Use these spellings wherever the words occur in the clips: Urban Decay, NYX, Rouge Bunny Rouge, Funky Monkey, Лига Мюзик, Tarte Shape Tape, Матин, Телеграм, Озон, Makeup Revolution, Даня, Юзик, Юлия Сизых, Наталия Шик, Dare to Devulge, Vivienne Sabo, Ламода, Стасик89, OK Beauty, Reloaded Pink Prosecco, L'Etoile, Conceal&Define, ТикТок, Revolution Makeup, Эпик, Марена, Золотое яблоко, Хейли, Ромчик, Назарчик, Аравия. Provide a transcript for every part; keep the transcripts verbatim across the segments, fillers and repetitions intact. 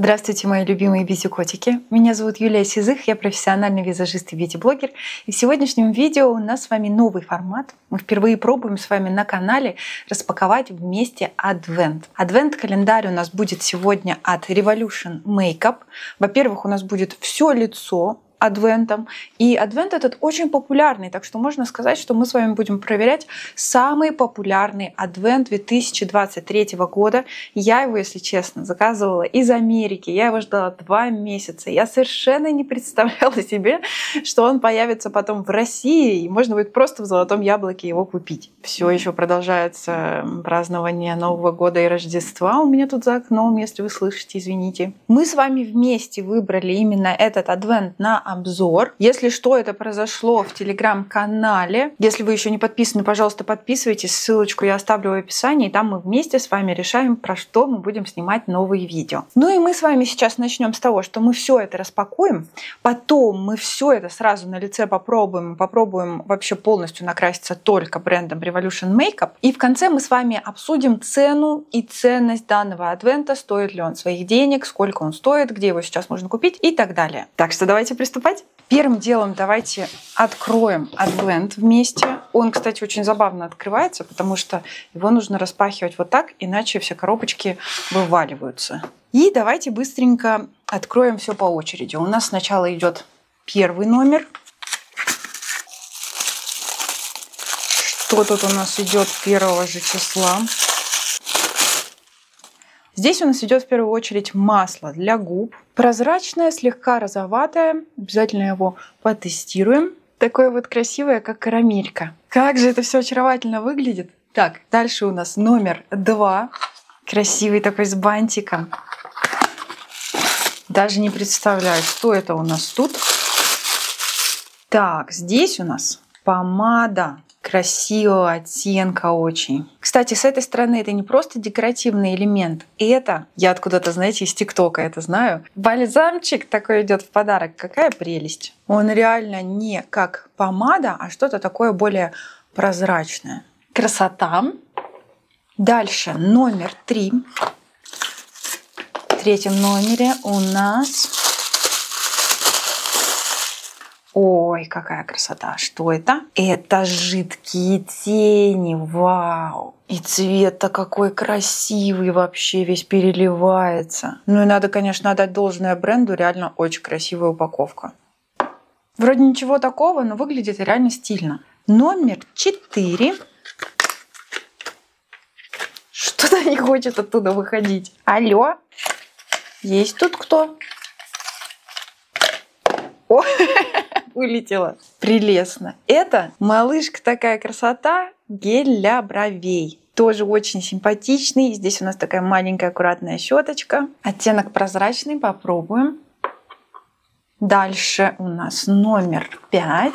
Здравствуйте, мои любимые бьюти-котики! Меня зовут Юлия Сизых, я профессиональный визажист и бьюти-блогер. И в сегодняшнем видео у нас с вами новый формат. Мы впервые пробуем с вами на канале распаковать вместе адвент. Адвент-календарь у нас будет сегодня от Revolution Makeup. Во-первых, у нас будет все лицо адвентом. И адвент этот очень популярный, так что можно сказать, что мы с вами будем проверять самый популярный адвент две тысячи двадцать третьего года. Я его, если честно, заказывала из Америки, я его ждала два месяца. Я совершенно не представляла себе, что он появится потом в России, и можно будет просто в Золотом яблоке его купить. Все еще продолжается празднование Нового года и Рождества у меня тут за окном, если вы слышите, извините. Мы с вами вместе выбрали именно этот адвент на обзор. Если что, это произошло в телеграм-канале. Если вы еще не подписаны, пожалуйста, подписывайтесь. Ссылочку я оставлю в описании. И там мы вместе с вами решаем, про что мы будем снимать новые видео. Ну и мы с вами сейчас начнем с того, что мы все это распакуем. Потом мы все это сразу на лице попробуем. Попробуем вообще полностью накраситься только брендом Revolution Makeup. И в конце мы с вами обсудим цену и ценность данного адвента. Стоит ли он своих денег, сколько он стоит, где его сейчас можно купить и так далее. Так что давайте приступим. Первым делом давайте откроем адвент вместе. Он, кстати, очень забавно открывается, потому что его нужно распахивать вот так, иначе все коробочки вываливаются. И давайте быстренько откроем все по очереди. У нас сначала идет первый номер. Что тут у нас идет первого же числа? Здесь у нас идет в первую очередь масло для губ. Прозрачное, слегка розоватое. Обязательно его потестируем. Такое вот красивое, как карамелька. Как же это все очаровательно выглядит. Так, дальше у нас номер два. Красивый такой с бантиком. Даже не представляю, что это у нас тут. Так, здесь у нас помада. Красивого оттенка очень. Кстати, с этой стороны это не просто декоративный элемент. Это, я откуда-то, знаете, из ТикТока это знаю. Бальзамчик такой идет в подарок. Какая прелесть. Он реально не как помада, а что-то такое более прозрачное. Красота. Дальше номер три. В третьем номере у нас... Ой, какая красота! Что это? Это жидкие тени. Вау! И цвет-то какой красивый, вообще весь переливается. Ну и надо, конечно, отдать должное бренду. Реально очень красивая упаковка. Вроде ничего такого, но выглядит реально стильно. Номер четыре. Что-то не хочет оттуда выходить. Алло! Есть тут кто? О! Улетела. Прелестно. Это малышка такая красота, гель для бровей. Тоже очень симпатичный. Здесь у нас такая маленькая аккуратная щеточка. Оттенок прозрачный, попробуем. Дальше у нас номер пять.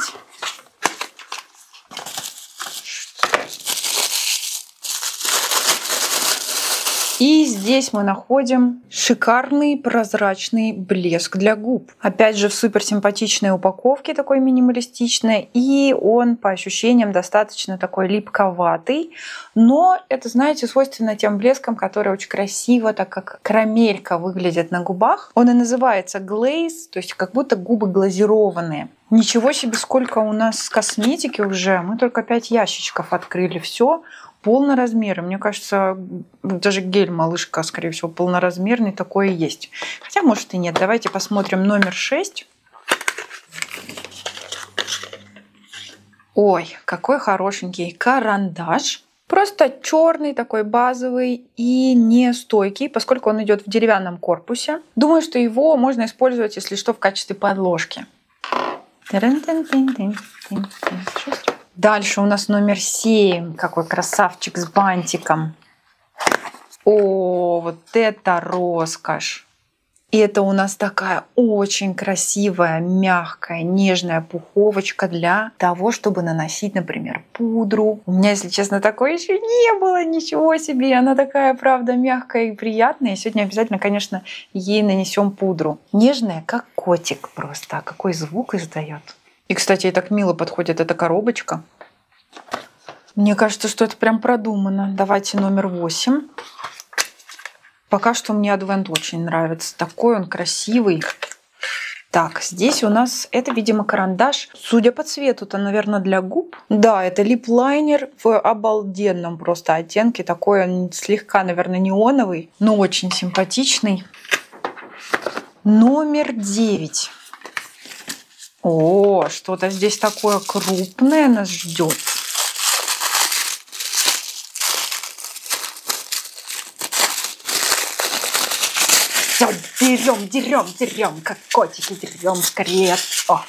И здесь мы находим шикарный прозрачный блеск для губ. Опять же в супер симпатичной упаковке, такой минималистичной. И он по ощущениям достаточно такой липковатый. Но это, знаете, свойственно тем блескам, которые очень красиво, так как карамелька выглядит на губах. Он и называется глейз, то есть как будто губы глазированные. Ничего себе, сколько у нас косметики уже. Мы только пять ящичков открыли. Все. Полноразмерный. Мне кажется, даже гель малышка, скорее всего, полноразмерный такой и есть. Хотя, может, и нет. Давайте посмотрим номер шесть. Ой, какой хорошенький карандаш. Просто черный, такой базовый и нестойкий, поскольку он идет в деревянном корпусе. Думаю, что его можно использовать, если что, в качестве подложки. Дальше у нас номер семь. Какой красавчик с бантиком. О, вот это роскошь. И это у нас такая очень красивая, мягкая, нежная пуховочка для того, чтобы наносить, например, пудру. У меня, если честно, такой еще не было. Ничего себе! Она такая, правда, мягкая и приятная. И сегодня обязательно, конечно, ей нанесем пудру. Нежная, как котик просто. А какой звук издает. И, кстати, и так мило подходит эта коробочка. Мне кажется, что это прям продумано. Давайте номер восемь. Пока что мне Advent очень нравится. Такой он красивый. Так, здесь у нас, это, видимо, карандаш. Судя по цвету, это, наверное, для губ. Да, это лип-лайнер в обалденном просто оттенке. Такой он слегка, наверное, неоновый, но очень симпатичный. Номер девять. О, что-то здесь такое крупное нас ждет. Дерем, дерем, дерем, как котики, дерем скорее. О.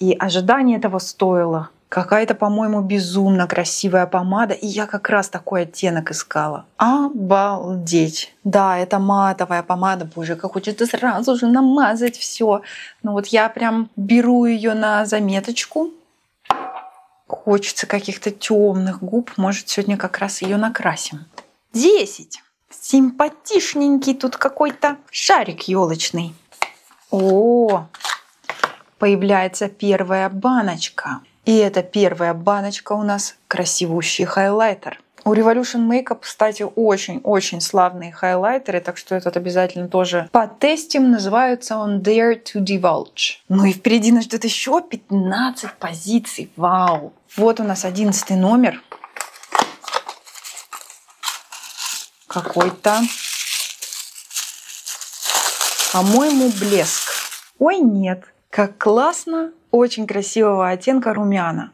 И ожидание этого стоило. Какая-то, по-моему, безумно красивая помада. И я как раз такой оттенок искала. Обалдеть. Да, это матовая помада. Боже, как хочется сразу же намазать все. Ну вот я прям беру ее на заметочку. Хочется каких-то темных губ. Может, сегодня как раз ее накрасим. десять. Симпатичненький тут какой-то шарик елочный. О, появляется первая баночка. И эта первая баночка у нас красивущий хайлайтер. У Revolution Makeup, кстати, очень-очень славные хайлайтеры, так что этот обязательно тоже потестим. Называется он Dare to Devulge. Ну и впереди нас ждет еще пятнадцать позиций. Вау! Вот у нас одиннадцатый номер. Какой-то, по-моему, блеск. Ой, нет. Как классно. Очень красивого оттенка румяна.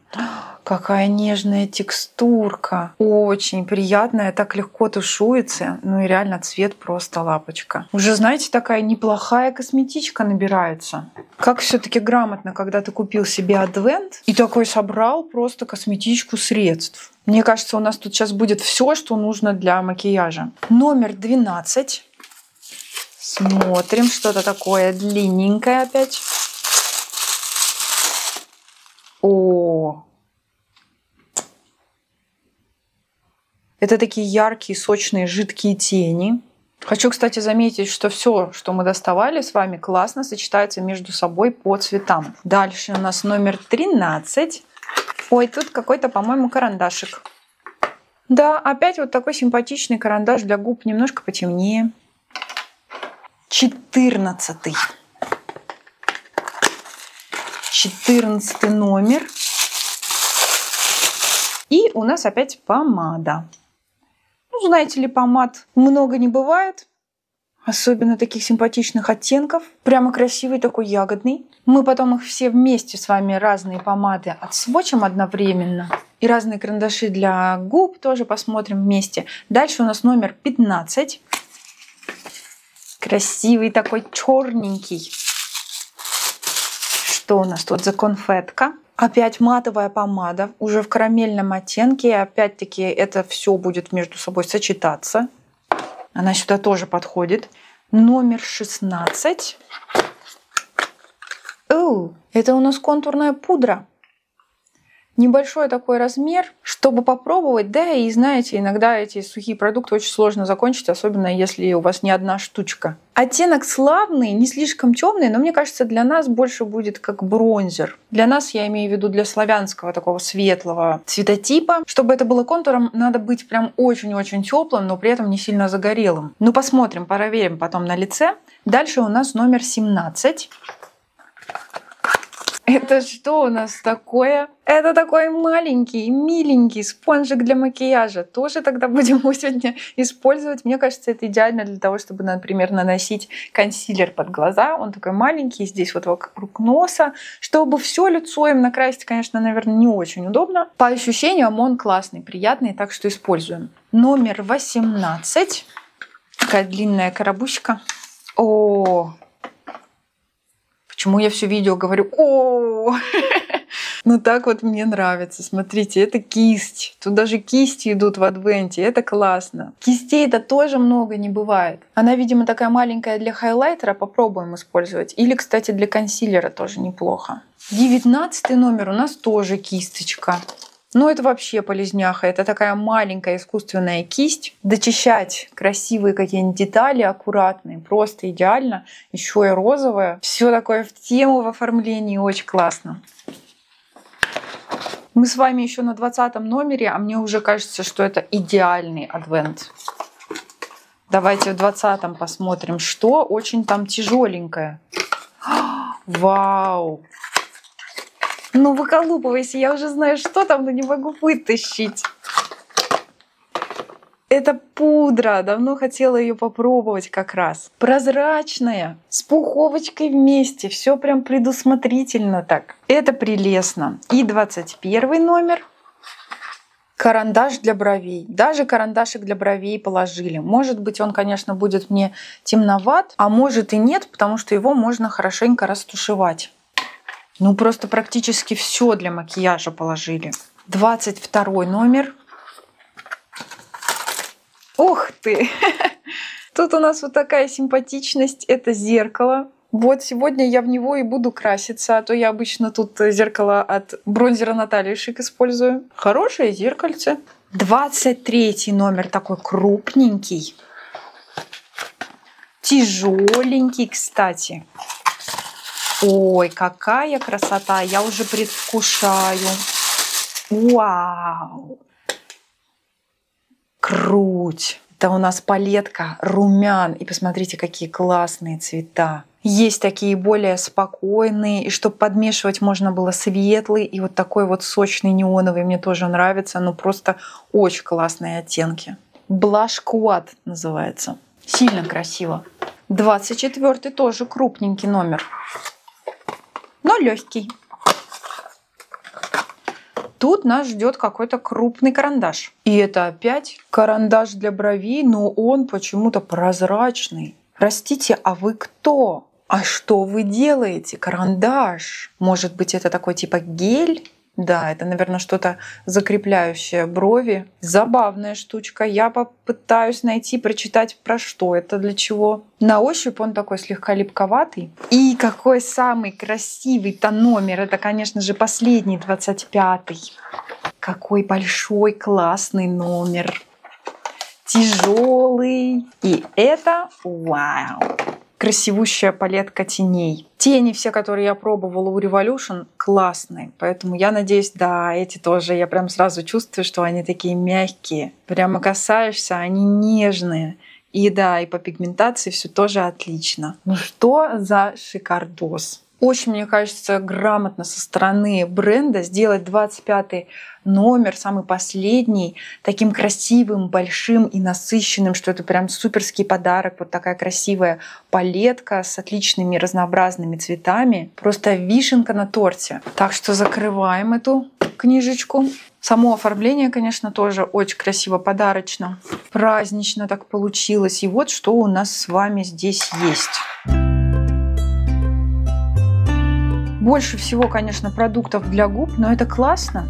Какая нежная текстурка. Очень приятная. Так легко тушуется. Ну и реально цвет просто лапочка. Уже, знаете, такая неплохая косметичка набирается. Как все-таки грамотно, когда ты купил себе Advent и такой собрал просто косметичку средств. Мне кажется, у нас тут сейчас будет все, что нужно для макияжа. Номер двенадцать. Смотрим, что-то такое длинненькое опять. О! Это такие яркие, сочные, жидкие тени. Хочу, кстати, заметить, что все, что мы доставали с вами, классно сочетается между собой по цветам. Дальше у нас номер тринадцать. Ой, тут какой-то, по-моему, карандашик. Да, опять вот такой симпатичный карандаш для губ, немножко потемнее. четырнадцатый. четырнадцатый номер. И у нас опять помада. Ну, знаете ли, помад много не бывает. Особенно таких симпатичных оттенков. Прямо красивый, такой ягодный. Мы потом их все вместе с вами, разные помады, отсвочим одновременно. И разные карандаши для губ тоже посмотрим вместе. Дальше у нас номер пятнадцать. Красивый такой черненький. Что у нас тут за конфетка? Опять матовая помада, уже в карамельном оттенке. И опять-таки это все будет между собой сочетаться. Она сюда тоже подходит. Номер шестнадцать. Оу, это у нас контурная пудра. Небольшой такой размер, чтобы попробовать. Да, и знаете, иногда эти сухие продукты очень сложно закончить, особенно если у вас не одна штучка. Оттенок славный, не слишком темный, но мне кажется, для нас больше будет как бронзер. Для нас, я имею в виду, для славянского такого светлого цветотипа. Чтобы это было контуром, надо быть прям очень-очень теплым, но при этом не сильно загорелым. Ну, посмотрим, проверим потом на лице. Дальше у нас номер семнадцать. Это что у нас такое? Это такой маленький, миленький спонжик для макияжа. Тоже тогда будем его сегодня использовать. Мне кажется, это идеально для того, чтобы, например, наносить консилер под глаза. Он такой маленький, здесь вот вокруг носа. Чтобы все лицо им накрасить, конечно, наверное, не очень удобно. По ощущениям он классный, приятный, так что используем. Номер восемнадцать. Такая длинная коробочка. О-о-о! Почему я все видео говорю о, ну так вот мне нравится. Смотрите, это кисть. Тут даже кисти идут в адвенте. Это классно. Кистей-то тоже много не бывает. Она, видимо, такая маленькая для хайлайтера. Попробуем использовать. Или, кстати, для консилера тоже неплохо. девятнадцатый номер у нас тоже кисточка. Ну, это вообще полезняха. Это такая маленькая искусственная кисть. Дочищать красивые какие-нибудь детали, аккуратные. Просто идеально. Еще и розовая. Все такое в тему в оформлении. Очень классно. Мы с вами еще на двадцатом номере, а мне уже кажется, что это идеальный адвент. Давайте в двадцатом посмотрим, что очень там тяжеленькое. Вау! Ну, выколупывайся, я уже знаю, что там, но не могу вытащить. Это пудра, давно хотела ее попробовать как раз. Прозрачная, с пуховочкой вместе, все прям предусмотрительно так. Это прелестно. И двадцать первый номер. Карандаш для бровей. Даже карандашик для бровей положили. Может быть, он, конечно, будет мне темноват, а может и нет, потому что его можно хорошенько растушевать. Ну, просто практически все для макияжа положили. двадцать второй номер. Ух ты! Тут у нас вот такая симпатичность. Это зеркало. Вот сегодня я в него и буду краситься, а то я обычно тут зеркало от бронзера Наталии Шик использую. Хорошее зеркальце. двадцать третий номер, такой крупненький. Тяжеленький, кстати. Ой, какая красота! Я уже предвкушаю. Вау! Круть! Это у нас палетка румян. И посмотрите, какие классные цвета. Есть такие более спокойные, и чтобы подмешивать можно было светлый и вот такой вот сочный неоновый. Мне тоже нравится, но просто очень классные оттенки. Blush Quad называется. Сильно красиво. двадцать четвёртый тоже крупненький номер, но легкий. Тут нас ждет какой-то крупный карандаш. И это опять карандаш для бровей, но он почему-то прозрачный. Простите, а вы кто? А что вы делаете? Карандаш. Может быть, это такой типа гель? Да, это, наверное, что-то закрепляющее брови. Забавная штучка. Я попытаюсь найти, прочитать, про что это, для чего. На ощупь он такой слегка липковатый. И какой самый красивый-то номер? Это, конечно же, последний, двадцать пятый. Какой большой, классный номер. Тяжелый. И это вау! Красивущая палетка теней. Тени все, которые я пробовала у Revolution, классные. Поэтому я надеюсь, да, эти тоже. Я прям сразу чувствую, что они такие мягкие. Прямо касаешься, они нежные. И да, и по пигментации все тоже отлично. Ну что за шикардос. Очень, мне кажется, грамотно со стороны бренда сделать двадцать пятый номер, самый последний, таким красивым, большим и насыщенным, что это прям суперский подарок. Вот такая красивая палетка с отличными разнообразными цветами. Просто вишенка на торте. Так что закрываем эту книжечку. Само оформление, конечно, тоже очень красиво, подарочно. Празднично так получилось. И вот что у нас с вами здесь есть. Больше всего, конечно, продуктов для губ, но это классно.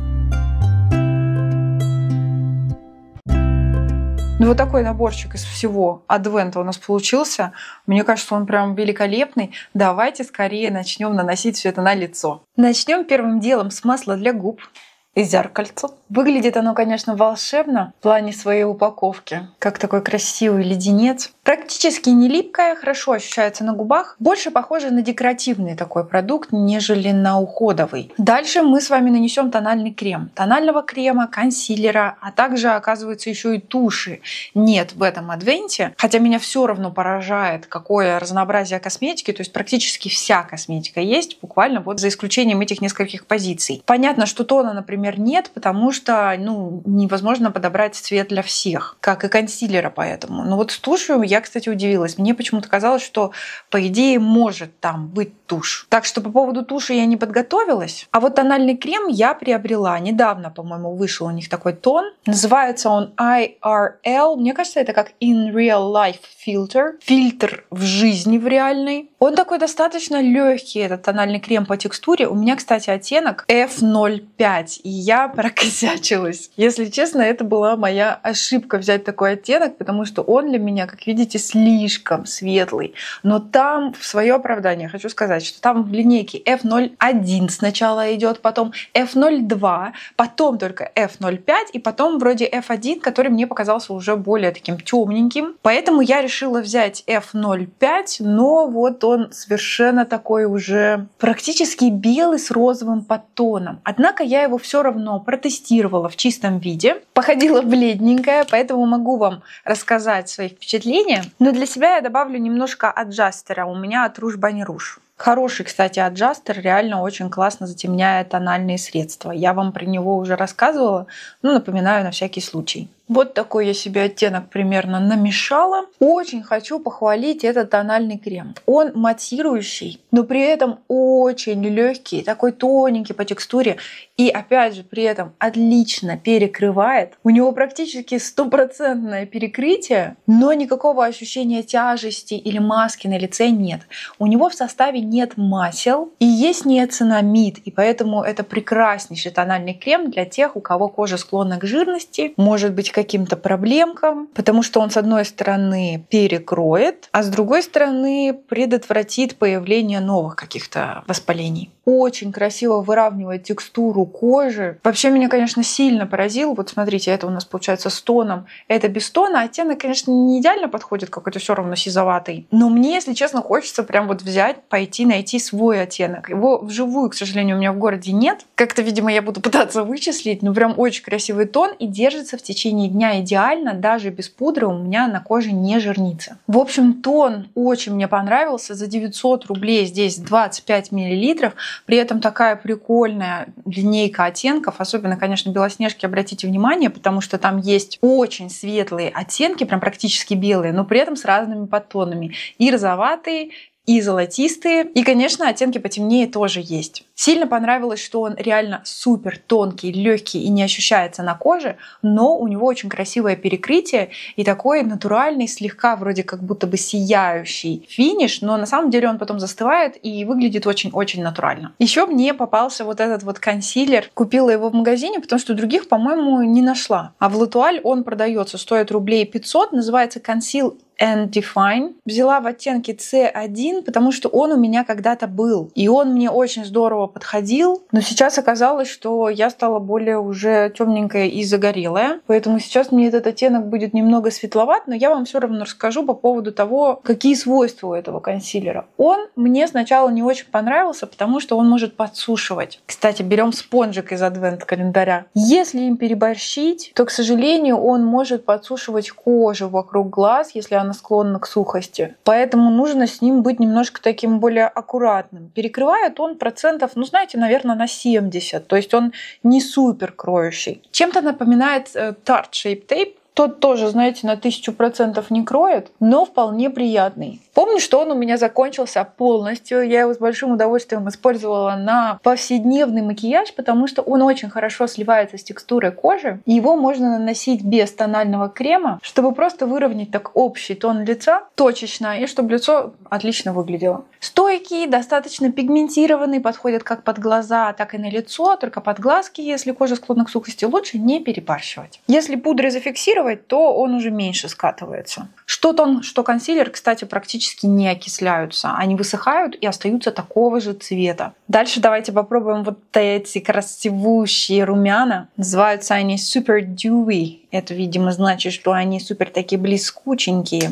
Ну, вот такой наборчик из всего адвента у нас получился. Мне кажется, он прям великолепный. Давайте скорее начнем наносить все это на лицо. Начнем первым делом с масла для губ. И зеркальце. Выглядит оно, конечно, волшебно в плане своей упаковки. Как такой красивый леденец. Практически не липкая, хорошо ощущается на губах. Больше похоже на декоративный такой продукт, нежели на уходовый. Дальше мы с вами нанесем тональный крем. Тонального крема, консилера, а также, оказывается, еще и туши нет в этом адвенте. Хотя меня все равно поражает, какое разнообразие косметики. То есть практически вся косметика есть, буквально вот за исключением этих нескольких позиций. Понятно, что тона, например, нет, потому что, ну, невозможно подобрать цвет для всех, как и консилера, поэтому. Но вот с тушью я, кстати, удивилась. Мне почему-то казалось, что, по идее, может там быть тушь. Так что по поводу туши я не подготовилась. А вот тональный крем я приобрела. Недавно, по-моему, вышел у них такой тон. Называется он ай ар эл. Мне кажется, это как In Real Life Filter. Фильтр в жизни, в реальной. Он такой достаточно легкий, этот тональный крем по текстуре. У меня, кстати, оттенок эф ноль пять. И я прокосячилась. Если честно, это была моя ошибка взять такой оттенок, потому что он для меня, как видите, слишком светлый. Но там, в свое оправдание, хочу сказать, что там в линейке эф ноль один сначала идет, потом эф ноль два, потом только эф ноль пять и потом вроде эф один, который мне показался уже более таким темненьким. Поэтому я решила взять эф ноль пять, но вот он совершенно такой уже практически белый с розовым подтоном. Однако я его все все равно протестировала в чистом виде. Походила бледненькая, поэтому могу вам рассказать свои впечатления. Но для себя я добавлю немножко аджастера. У меня от Rouge Bunny Rouge. Хороший, кстати, аджастер, реально очень классно затемняет тональные средства. Я вам про него уже рассказывала, но напоминаю на всякий случай. Вот такой я себе оттенок примерно намешала. Очень хочу похвалить этот тональный крем. Он матирующий, но при этом очень легкий, такой тоненький по текстуре. И опять же при этом отлично перекрывает. У него практически стопроцентное перекрытие, но никакого ощущения тяжести или маски на лице нет. У него в составе нет масел и есть неоцинамид. И поэтому это прекраснейший тональный крем для тех, у кого кожа склонна к жирности, может быть, к каким-то проблемкам, потому что он с одной стороны перекроет, а с другой стороны предотвратит появление новых каких-то воспалений. Очень красиво выравнивает текстуру кожи. Вообще меня, конечно, сильно поразило. Вот смотрите, это у нас получается с тоном, это без тона. Оттенок, конечно, не идеально подходит, какой-то все равно сизоватый. Но мне, если честно, хочется прям вот взять, пойти, найти свой оттенок. Его вживую, к сожалению, у меня в городе нет. Как-то, видимо, я буду пытаться вычислить. Но прям очень красивый тон и держится в течение дня идеально. Даже без пудры у меня на коже не жирнится. В общем, тон очень мне понравился. За девятьсот рублей здесь двадцать пять миллилитров. При этом такая прикольная линейка оттенков, особенно, конечно, белоснежки, обратите внимание, потому что там есть очень светлые оттенки, прям практически белые, но при этом с разными подтонами. И розоватые, и золотистые, и, конечно, оттенки потемнее тоже есть. Сильно понравилось, что он реально супер тонкий, легкий и не ощущается на коже, но у него очень красивое перекрытие и такой натуральный, слегка вроде как будто бы сияющий финиш, но на самом деле он потом застывает и выглядит очень-очень натурально. Еще мне попался вот этот вот консилер. Купила его в магазине, потому что других, по-моему, не нашла. А в L'Etoile он продается, стоит рублей пятьсот, называется Conceal&Define. Взяла в оттенке цэ один, потому что он у меня когда-то был. И он мне очень здорово подходил. Но сейчас оказалось, что я стала более уже темненькая и загорелая. Поэтому сейчас мне этот оттенок будет немного светловат. Но я вам все равно расскажу по поводу того, какие свойства у этого консилера. Он мне сначала не очень понравился, потому что он может подсушивать. Кстати, берем спонжик из адвент-календаря. Если им переборщить, то, к сожалению, он может подсушивать кожу вокруг глаз, если она склонна к сухости. Поэтому нужно с ним быть немножко таким более аккуратным. Перекрывает он процентов, ну знаете, наверное, на семьдесят. То есть он не супер кроющий. Чем-то напоминает Tarte Shape Tape. Тот тоже, знаете, на тысячу процентов не кроет, но вполне приятный. Помню, что он у меня закончился полностью. Я его с большим удовольствием использовала на повседневный макияж, потому что он очень хорошо сливается с текстурой кожи. Его можно наносить без тонального крема, чтобы просто выровнять так общий тон лица точечно, и чтобы лицо отлично выглядело. Стойкий, достаточно пигментированный, подходит как под глаза, так и на лицо, только под глазки, если кожа склонна к сухости, лучше не перебарщивать. Если пудрой зафиксировать, то он уже меньше скатывается. Что тон, что консилер, кстати, практически не окисляются. Они высыхают и остаются такого же цвета. Дальше давайте попробуем вот эти красивущие румяна. Называются они Super Dewy. Это, видимо, значит, что они супер такие блескученькие.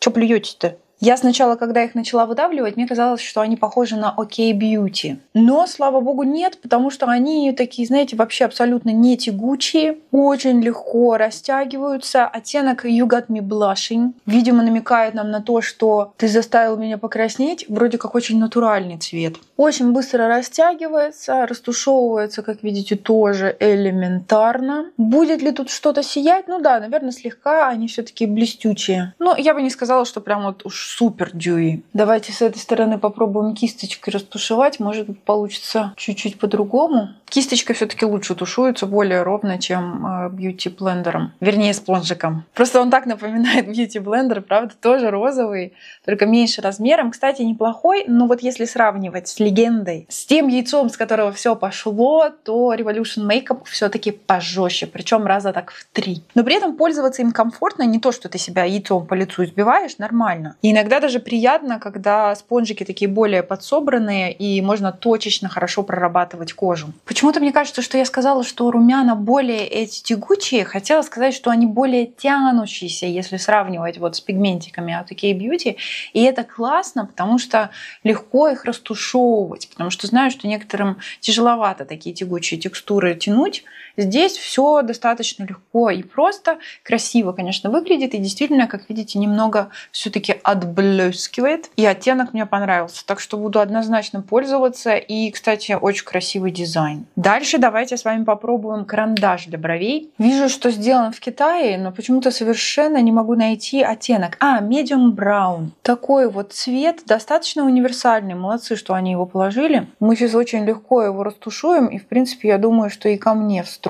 Чё плюете-то? Я сначала, когда их начала выдавливать, мне казалось, что они похожи на OK Beauty. Но, слава богу, нет, потому что они такие, знаете, вообще абсолютно не тягучие. Очень легко растягиваются. Оттенок You Got Me Blushing, видимо, намекает нам на то, что ты заставил меня покраснеть. Вроде как очень натуральный цвет. Очень быстро растягивается, растушевывается, как видите, тоже элементарно. Будет ли тут что-то сиять? Ну да, наверное, слегка они все-таки блестючие. Но я бы не сказала, что прям вот уж супер дюи. Давайте с этой стороны попробуем кисточкой растушевать. Может быть, получится чуть-чуть по-другому. Кисточка все-таки лучше тушуется, более ровно, чем бьюти-блендером. Вернее, спонжиком. Просто он так напоминает бьюти-блендер, правда, тоже розовый, только меньше размером. Кстати, неплохой, но вот если сравнивать с легендой, с тем яйцом, с которого все пошло, то Revolution Makeup все-таки пожестче, причем раза так в три. Но при этом пользоваться им комфортно, не то, что ты себя яйцом по лицу избиваешь, нормально. И Иногда даже приятно, когда спонжики такие более подсобранные, и можно точечно хорошо прорабатывать кожу. Почему-то мне кажется, что я сказала, что румяна более эти тягучие. Хотела сказать, что они более тянущиеся, если сравнивать вот с пигментиками от OK Beauty. И это классно, потому что легко их растушевывать. Потому что знаю, что некоторым тяжеловато такие тягучие текстуры тянуть. Здесь все достаточно легко и просто. Красиво, конечно, выглядит. И действительно, как видите, немного все-таки отблескивает. И оттенок мне понравился. Так что буду однозначно пользоваться. И, кстати, очень красивый дизайн. Дальше давайте с вами попробуем карандаш для бровей. Вижу, что сделан в Китае, но почему-то совершенно не могу найти оттенок. А, Medium Brown. Такой вот цвет, достаточно универсальный. Молодцы, что они его положили. Мы сейчас очень легко его растушуем. И, в принципе, я думаю, что и ко мне встроим.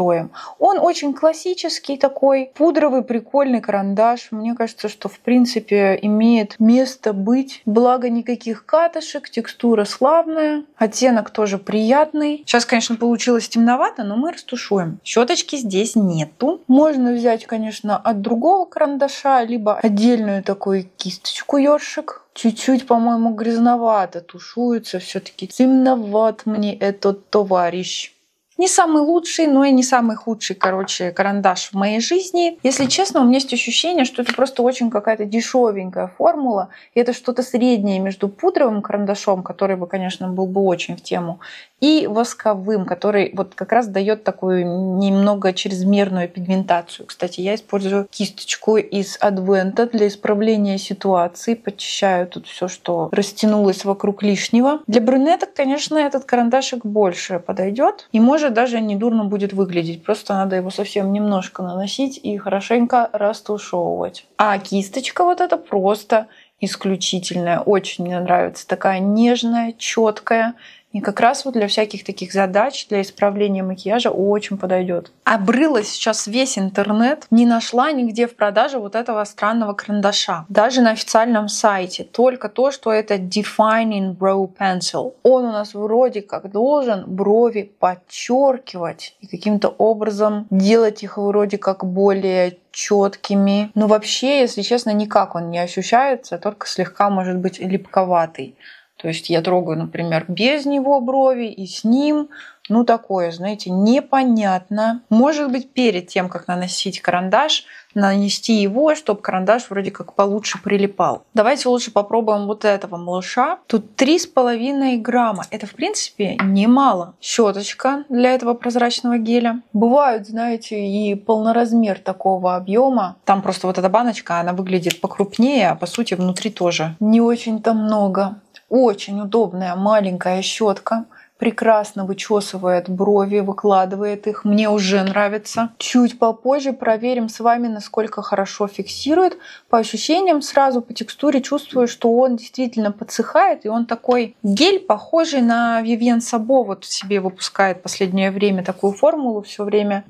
Он очень классический такой, пудровый, прикольный карандаш. Мне кажется, что, в принципе, имеет место быть. Благо, никаких катышек, текстура славная, оттенок тоже приятный. Сейчас, конечно, получилось темновато, но мы растушуем. Щеточки здесь нету. Можно взять, конечно, от другого карандаша, либо отдельную такую кисточку ёршик. Чуть-чуть, по-моему, грязновато тушуется. Все-таки темноват мне этот товарищ. Не самый лучший, но и не самый худший, короче, карандаш в моей жизни. Если честно, у меня есть ощущение, что это просто очень какая-то дешевенькая формула. И это что-то среднее между пудровым карандашом, который бы, конечно, был бы очень в тему, и восковым, который вот как раз дает такую немного чрезмерную пигментацию. Кстати, я использую кисточку из Adventa для исправления ситуации. Подчищаю тут все, что растянулось вокруг лишнего. Для брюнеток, конечно, этот карандашик больше подойдет. И может даже недурно будет выглядеть. Просто надо его совсем немножко наносить и хорошенько растушевывать. А кисточка вот эта просто исключительная. Очень мне нравится. Такая нежная, четкая. И как раз вот для всяких таких задач, для исправления макияжа очень подойдет. Обрылась сейчас весь интернет. Не нашла нигде в продаже вот этого странного карандаша. Даже на официальном сайте. Только то, что это Defining Brow Pencil. Он у нас вроде как должен брови подчеркивать. И каким-то образом делать их вроде как более четкими. Но вообще, если честно, никак он не ощущается. Только слегка может быть липковатый. То есть я трогаю, например, без него брови и с ним. Ну, такое, знаете, непонятно. Может быть, перед тем, как наносить карандаш, нанести его, чтобы карандаш вроде как получше прилипал. Давайте лучше попробуем вот этого малыша. Тут три с половиной грамма. Это, в принципе, немало. Щеточка для этого прозрачного геля. Бывают, знаете, и полноразмер такого объема. Там просто вот эта баночка, она выглядит покрупнее, а по сути внутри тоже не очень-то много. Очень удобная маленькая щетка. Прекрасно вычесывает брови, выкладывает их. Мне уже нравится. Чуть попозже проверим с вами, насколько хорошо фиксирует. По ощущениям сразу, по текстуре чувствую, что он действительно подсыхает. И он такой гель, похожий на Vivienne Sabo. Вот себе выпускает в последнее время такую формулу все время.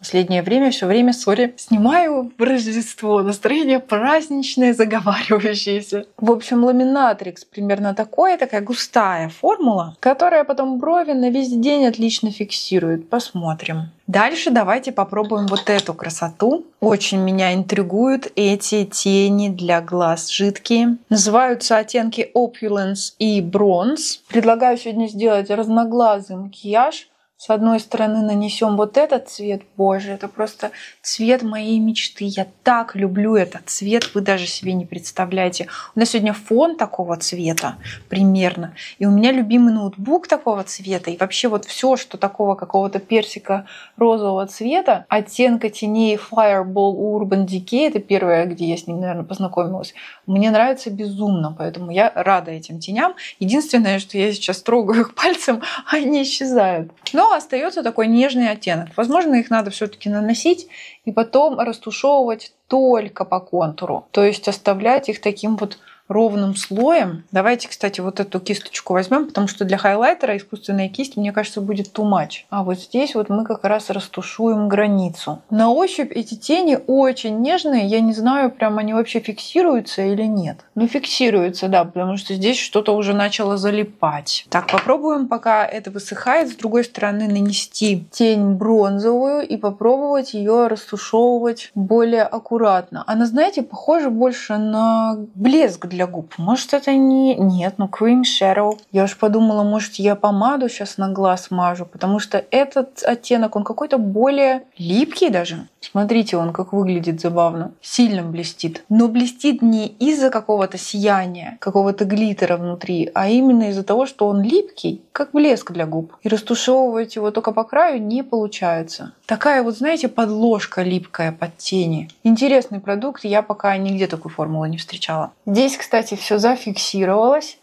Последнее время, все время, сори, снимаю в Рождество. Настроение праздничное, заговаривающееся. В общем, ламинатрикс примерно такое, такая густая формула, которая потом брови на весь день отлично фиксирует. Посмотрим. Дальше давайте попробуем вот эту красоту. Очень меня интригуют эти тени для глаз жидкие. Называются оттенки Opulence и Bronze. Предлагаю сегодня сделать разноглазый макияж. С одной стороны нанесем вот этот цвет, боже, это просто цвет моей мечты. Я так люблю этот цвет, вы даже себе не представляете. У нас сегодня фон такого цвета примерно. И у меня любимый ноутбук такого цвета. И вообще вот все, что такого какого-то персико-розового цвета, оттенка теней Fireball у Urban Decay, это первое, где я с ним, наверное, познакомилась. Мне нравится безумно, поэтому я рада этим теням. Единственное, что я сейчас трогаю их пальцем, они исчезают. Но остается такой нежный оттенок. Возможно, их надо все-таки наносить и потом растушевывать только по контуру. То есть оставлять их таким вот ровным слоем. Давайте, кстати, вот эту кисточку возьмем, потому что для хайлайтера искусственная кисть, мне кажется, будет too much. А вот здесь вот мы как раз растушуем границу. На ощупь эти тени очень нежные. Я не знаю, прям они вообще фиксируются или нет. Ну, фиксируются, да, потому что здесь что-то уже начало залипать. Так, попробуем, пока это высыхает, с другой стороны нанести тень бронзовую и попробовать ее растушевывать более аккуратно. Она, знаете, похожа больше на блеск для для губ. Может, это не... Нет, ну Cream Shadow. Я уж подумала, может, я помаду сейчас на глаз мажу, потому что этот оттенок, он какой-то более липкий даже. Смотрите, он как выглядит забавно. Сильно блестит. Но блестит не из-за какого-то сияния, какого-то глиттера внутри, а именно из-за того, что он липкий, как блеск для губ. И растушевывать его только по краю не получается. Такая вот, знаете, подложка липкая под тени. Интересный продукт, я пока нигде такой формулы не встречала. Здесь, кстати, все зафиксировалось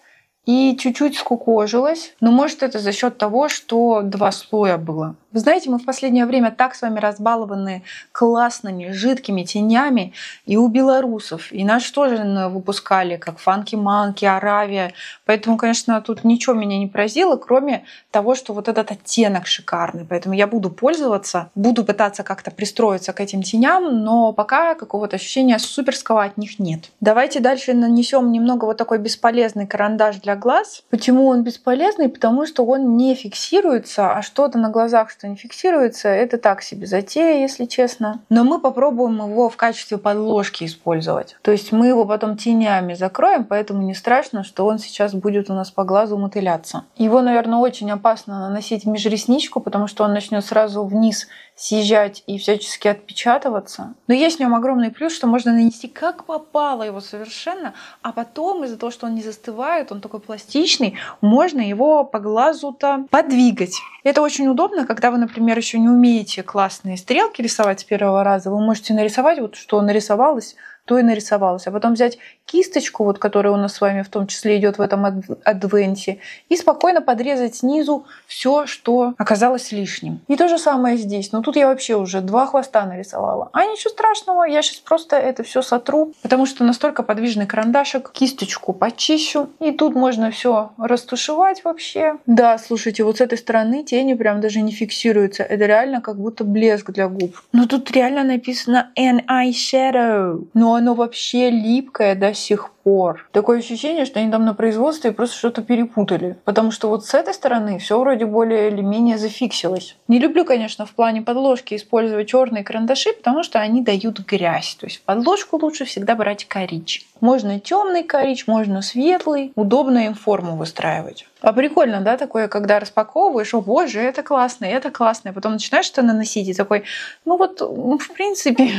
и чуть-чуть скукожилась. Но может это за счет того, что два слоя было. Вы знаете, мы в последнее время так с вами разбалованы классными жидкими тенями. И у белорусов. И нас тоже выпускали, как Funky Monkey, Аравия. Поэтому, конечно, тут ничего меня не поразило, кроме того, что вот этот оттенок шикарный. Поэтому я буду пользоваться, буду пытаться как-то пристроиться к этим теням. Но пока какого-то ощущения суперского от них нет. Давайте дальше нанесем немного вот такой бесполезный карандаш для глаз. Почему он бесполезный? Потому что он не фиксируется, а что-то на глазах, что не фиксируется, это так себе затея, если честно. Но мы попробуем его в качестве подложки использовать. То есть мы его потом тенями закроем, поэтому не страшно, что он сейчас будет у нас по глазу мотыляться. Его, наверное, очень опасно наносить в межресничку, потому что он начнет сразу вниз съезжать и всячески отпечатываться. Но есть в нем огромный плюс, что можно нанести как попало его совершенно, а потом из-за того, что он не застывает, он такой пластичный, можно его по глазу-то подвигать. Это очень удобно, когда вы, например, еще не умеете классные стрелки рисовать с первого раза, вы можете нарисовать вот что нарисовалось, то и нарисовалась. А потом взять кисточку, вот, которая у нас с вами в том числе идет в этом адвенте, и спокойно подрезать снизу все, что оказалось лишним. И то же самое здесь. Но тут я вообще уже два хвоста нарисовала. А ничего страшного, я сейчас просто это все сотру, потому что настолько подвижный карандашик. Кисточку почищу. И тут можно все растушевать вообще. Да, слушайте, вот с этой стороны тени прям даже не фиксируются. Это реально как будто блеск для губ. Но тут реально написано N Eyeshadow. Но оно вообще липкое до сих пор. Такое ощущение, что они там на производстве просто что-то перепутали. Потому что вот с этой стороны все вроде более или менее зафиксилось. Не люблю, конечно, в плане подложки использовать черные карандаши, потому что они дают грязь. То есть в подложку лучше всегда брать коричневый. Можно темный коричневый, можно светлый. Удобно им форму выстраивать. А прикольно, да, такое, когда распаковываешь, о боже, это классно, это классно. И потом начинаешь что-то наносить и такой, ну вот, в принципе...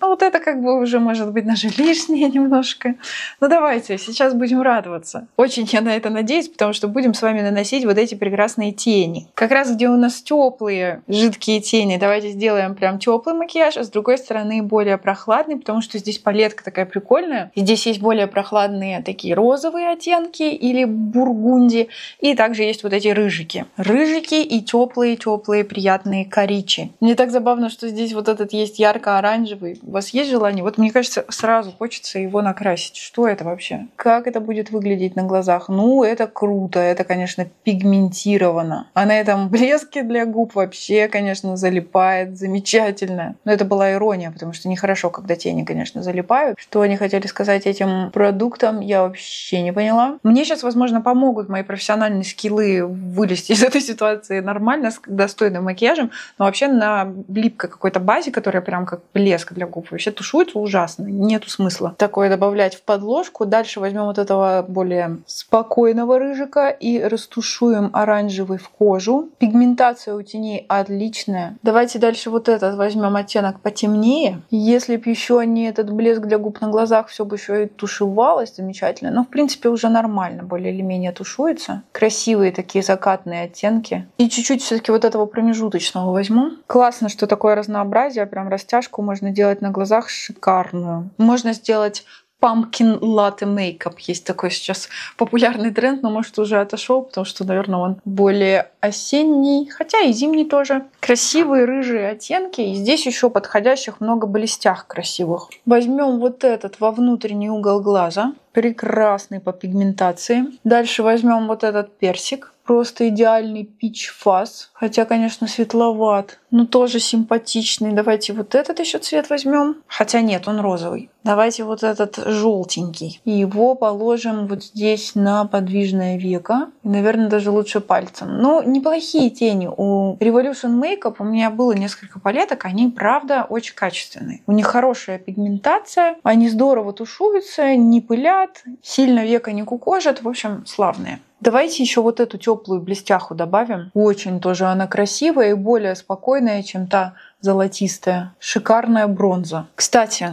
Ну вот это как бы уже может быть даже лишнее немножко. Ну давайте, сейчас будем радоваться. Очень я на это надеюсь, потому что будем с вами наносить вот эти прекрасные тени. Как раз где у нас теплые жидкие тени, давайте сделаем прям теплый макияж, а с другой стороны более прохладный, потому что здесь палетка такая прикольная. Здесь есть более прохладные такие розовые оттенки или бургунди, и также есть вот эти рыжики. Рыжики и теплые-теплые приятные коричи. Мне так забавно, что здесь вот этот есть ярко-оранжевый. Оранжевый. У вас есть желание? Вот мне кажется, сразу хочется его накрасить. Что это вообще? Как это будет выглядеть на глазах? Ну, это круто. Это, конечно, пигментировано. А на этом блеске для губ вообще, конечно, залипает. Замечательно. Но это была ирония, потому что нехорошо, когда тени, конечно, залипают. Что они хотели сказать этим продуктом, я вообще не поняла. Мне сейчас, возможно, помогут мои профессиональные скиллы вылезти из этой ситуации нормально, с достойным макияжем. Но вообще на липкой какой-то базе, которая прям как блеск для губ. Вообще тушуется ужасно. Нету смысла такое добавлять в подложку. Дальше возьмем вот этого более спокойного рыжика и растушуем оранжевый в кожу. Пигментация у теней отличная. Давайте дальше вот этот возьмем оттенок потемнее. Если бы еще не этот блеск для губ на глазах, все бы еще и тушевалось замечательно. Но в принципе уже нормально более или менее тушуется. Красивые такие закатные оттенки. И чуть-чуть все-таки вот этого промежуточного возьму. Классно, что такое разнообразие. Прям растяжку можно делать на глазах шикарную. Можно сделать pumpkin latte makeup. Есть такой сейчас популярный тренд, но может уже отошел, потому что, наверное, он более осенний, хотя и зимний тоже. Красивые рыжие оттенки. И здесь еще подходящих много блестях красивых. Возьмем вот этот во внутренний угол глаза. Прекрасный по пигментации. Дальше возьмем вот этот персик. просто идеальный Peach Fuzz. Хотя, конечно, светловат, но тоже симпатичный. Давайте вот этот еще цвет возьмем. Хотя нет, он розовый. Давайте вот этот желтенький. И его положим вот здесь на подвижное веко. И, наверное, даже лучше пальцем. Но неплохие тени. У Revolution Makeup у меня было несколько палеток. Они, правда, очень качественные. У них хорошая пигментация. Они здорово тушуются, не пылят. Сильно веко не кукожат. В общем, славные. Давайте еще вот эту теплую блестяху добавим. Очень тоже она красивая и более спокойная, чем та золотистая. Шикарная бронза. Кстати,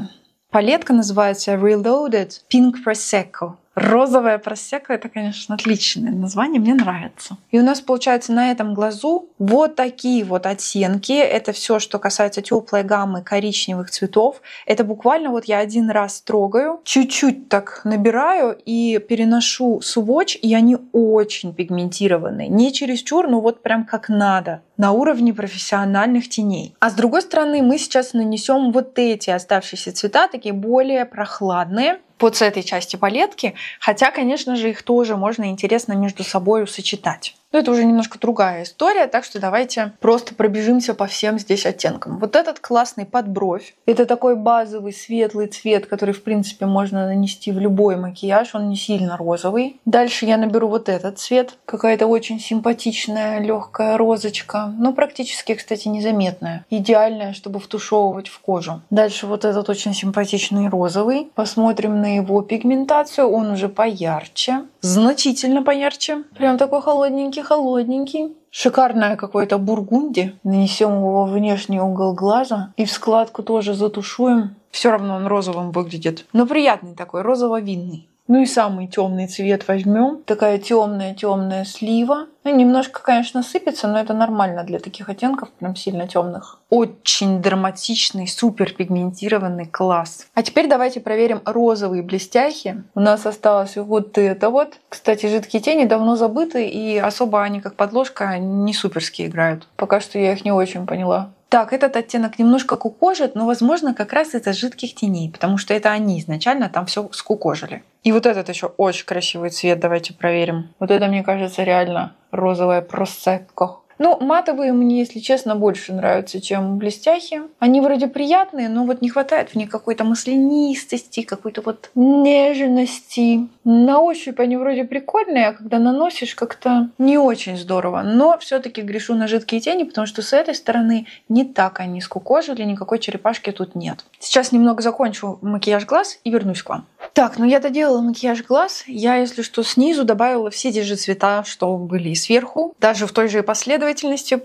палетка называется Reloaded Pink Prosecco. Розовая просека — это, конечно, отличное название, мне нравится. И у нас получается на этом глазу вот такие вот оттенки. Это все, что касается теплой гаммы коричневых цветов. Это буквально вот я один раз трогаю, чуть-чуть так набираю и переношу свотч, и они очень пигментированные. Не чересчур, но вот прям как надо. На уровне профессиональных теней. А с другой стороны, мы сейчас нанесем вот эти оставшиеся цвета, такие более прохладные, вот с этой части палетки. Хотя, конечно же, их тоже можно интересно между собой сочетать. Но это уже немножко другая история, так что давайте просто пробежимся по всем здесь оттенкам. Вот этот классный подбровь. Это такой базовый светлый цвет, который, в принципе, можно нанести в любой макияж. Он не сильно розовый. Дальше я наберу вот этот цвет. Какая-то очень симпатичная легкая розочка. Ну, практически, кстати, незаметная. Идеальная, чтобы втушевывать в кожу. Дальше вот этот очень симпатичный розовый. Посмотрим на его пигментацию. Он уже поярче. Значительно поярче. Прям такой холодненький. холодненький. Шикарное какое-то бургунди. Нанесем его во внешний угол глаза. И в складку тоже затушуем. Все равно он розовым выглядит. Но приятный такой, розово-винный. Ну и самый темный цвет возьмем. Такая темная-темная слива. Ну, немножко, конечно, сыпется, но это нормально для таких оттенков, прям сильно темных. Очень драматичный, супер пигментированный класс. А теперь давайте проверим розовые блестяхи. У нас осталось вот это вот. Кстати, жидкие тени давно забыты, и особо они как подложка не суперски играют. Пока что я их не очень поняла. Так, этот оттенок немножко кукожит, но, возможно, как раз из-за жидких теней, потому что это они изначально там все скукожили. И вот этот еще очень красивый цвет, давайте проверим. Вот это, мне кажется, реально розовая просекко. Ну, матовые мне, если честно, больше нравятся, чем блестяхи. Они вроде приятные, но вот не хватает в них какой-то маслянистости, какой-то вот нежности. На ощупь они вроде прикольные, а когда наносишь, как-то не очень здорово. Но все-таки грешу на жидкие тени, потому что с этой стороны не так они скукожили, никакой черепашки тут нет. Сейчас немного закончу макияж глаз и вернусь к вам. Так, ну я доделала макияж глаз. Я, если что, снизу добавила все те же цвета, что были и сверху. Даже в той же последовательности,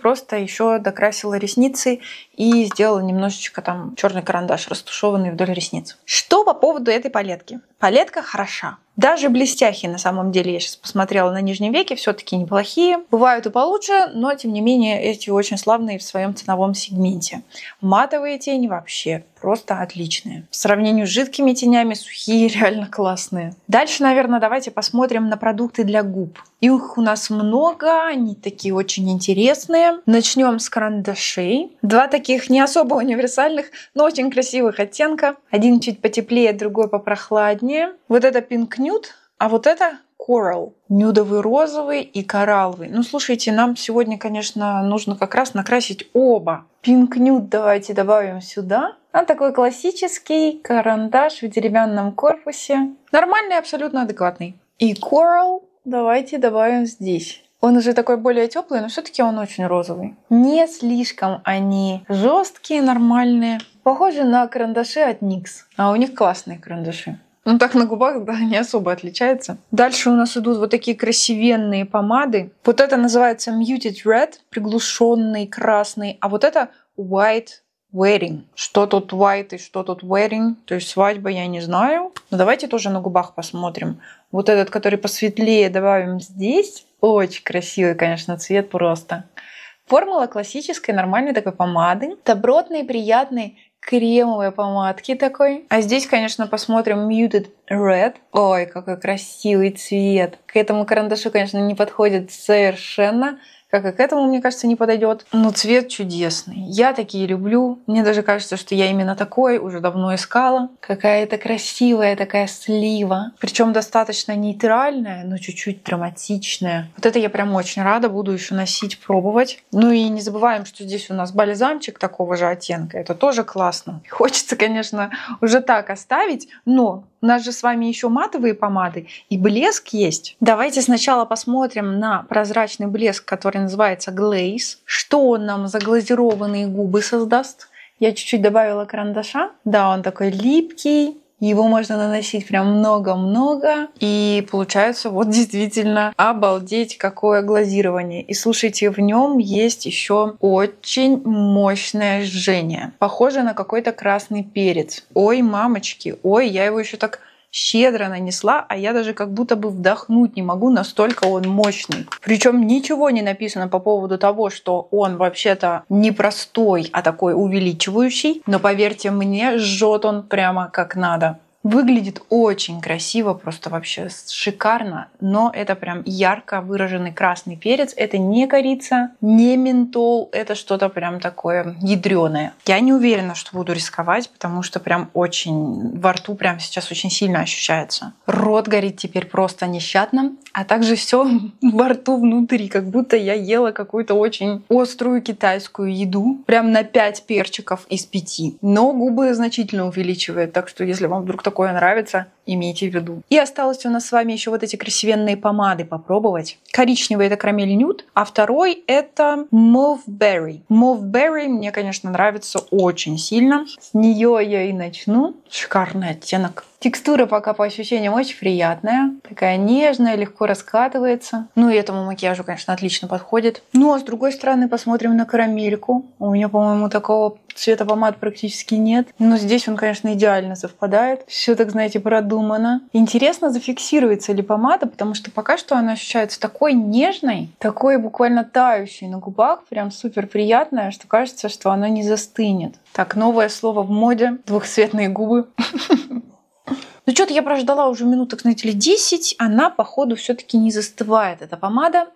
просто еще докрасила ресницы и сделала немножечко там черный карандаш, растушеванный вдоль ресниц. Что по поводу этой палетки? Палетка хороша. Даже блестяхи, на самом деле, я сейчас посмотрела на нижнем веке, все-таки неплохие. Бывают и получше, но, тем не менее, эти очень славные в своем ценовом сегменте. Матовые тени вообще просто отличные. В сравнении с жидкими тенями, сухие реально классные. Дальше, наверное, давайте посмотрим на продукты для губ. Их у нас много, они такие очень интересные. Начнем с карандашей. Два таких не особо универсальных, но очень красивых оттенка. Один чуть потеплее, другой попрохладнее. Вот это Pink Nude. А вот это Coral. Нюдовый, розовый и коралловый. Ну, слушайте, нам сегодня, конечно, нужно как раз накрасить оба. Pink Nude давайте добавим сюда. Он такой классический карандаш в деревянном корпусе. Нормальный, абсолютно адекватный. И Coral давайте добавим здесь. Он уже такой более теплый, но все-таки он очень розовый. Не слишком они жесткие, нормальные. Похожи на карандаши от никс. А у них классные карандаши. Ну так на губах, да, не особо отличается. Дальше у нас идут вот такие красивенные помады. Вот это называется Muted Red, приглушенный красный, а вот это White Wedding. Что тут white и что тут wedding, то есть свадьба, я не знаю. Но давайте тоже на губах посмотрим. Вот этот, который посветлее, добавим здесь. Очень красивый, конечно, цвет просто. Формула классической, нормальной такой помады. Добротный, приятный. Кремовые помадки такой. А здесь, конечно, посмотрим Muted Red. Ой, какой красивый цвет. К этому карандашу, конечно, не подходит совершенно. как и к этому, мне кажется, не подойдет. Но цвет чудесный. Я такие люблю. Мне даже кажется, что я именно такой уже давно искала. Какая-то красивая такая слива. Причем достаточно нейтральная, но чуть-чуть драматичная. Вот это я прям очень рада. Буду еще носить, пробовать. Ну и не забываем, что здесь у нас бальзамчик такого же оттенка. Это тоже классно. Хочется, конечно, уже так оставить, но... У нас же с вами еще матовые помады и блеск есть. Давайте сначала посмотрим на прозрачный блеск, который называется Glaze. Что он нам за глазированные губы создаст? Я чуть-чуть добавила карандаша. Да, он такой липкий. Его можно наносить прям много-много. И получается вот действительно обалдеть, какое глазирование. И слушайте, в нем есть еще очень мощное жжение. Похоже на какой-то красный перец. Ой, мамочки, ой, я его еще так щедро нанесла, а я даже как будто бы вдохнуть не могу, настолько он мощный. Причем ничего не написано по поводу того, что он вообще-то не простой, а такой увеличивающий. Но поверьте мне, жжет он прямо как надо. Выглядит очень красиво, просто вообще шикарно, но это прям ярко выраженный красный перец. Это не корица, не ментол, это что-то прям такое ядреное. Я не уверена, что буду рисковать, потому что прям очень, во рту прям сейчас очень сильно ощущается. Рот горит теперь просто нещадно, а также все во рту внутри, как будто я ела какую-то очень острую китайскую еду, прям на пять перчиков из пяти. Но губы значительно увеличивает, так что если вам вдруг такое нравится, имейте в виду. И осталось у нас с вами еще вот эти красивенные помады попробовать. Коричневый — это карамель нюд, а второй — это Mauve Berry. Mauve Berry мне, конечно, нравится очень сильно. С нее я и начну. Шикарный оттенок. Текстура пока по ощущениям очень приятная. Такая нежная, легко раскатывается. Ну и этому макияжу, конечно, отлично подходит. Ну а с другой стороны посмотрим на карамельку. У меня, по-моему, такого цвета помад практически нет. Но здесь он, конечно, идеально совпадает. Все так, знаете, продумано. Интересно, зафиксируется ли помада, потому что пока что она ощущается такой нежной, такой буквально тающей на губах. Прям супер приятная, что кажется, что она не застынет. Так, новое слово в моде. Двухцветные губы. Ну что-то я прождала уже минуток, знаете ли, десять. Она, походу, все-таки не застывает, эта помада.